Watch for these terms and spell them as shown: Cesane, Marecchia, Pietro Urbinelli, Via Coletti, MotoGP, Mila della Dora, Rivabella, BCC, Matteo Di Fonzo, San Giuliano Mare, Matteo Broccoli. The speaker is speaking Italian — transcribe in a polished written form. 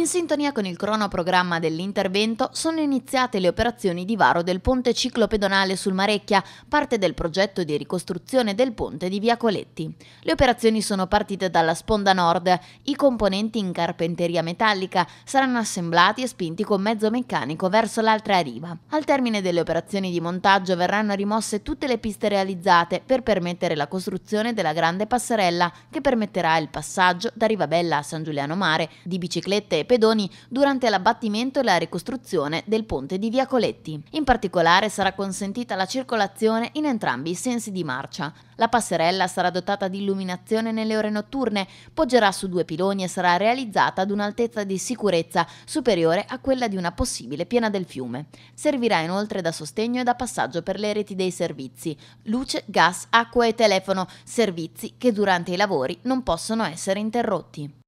In sintonia con il cronoprogramma dell'intervento sono iniziate le operazioni di varo del ponte ciclopedonale sul Marecchia, parte del progetto di ricostruzione del ponte di Via Coletti. Le operazioni sono partite dalla sponda nord, i componenti in carpenteria metallica saranno assemblati e spinti con mezzo meccanico verso l'altra riva. Al termine delle operazioni di montaggio verranno rimosse tutte le piste realizzate per permettere la costruzione della grande passerella che permetterà il passaggio da Rivabella a San Giuliano Mare di biciclette e pedoni durante l'abbattimento e la ricostruzione del ponte di Via Coletti. In particolare sarà consentita la circolazione in entrambi i sensi di marcia. La passerella sarà dotata di illuminazione nelle ore notturne, poggerà su due piloni e sarà realizzata ad un'altezza di sicurezza superiore a quella di una possibile piena del fiume. Servirà inoltre da sostegno e da passaggio per le reti dei servizi, luce, gas, acqua e telefono, servizi che durante i lavori non possono essere interrotti.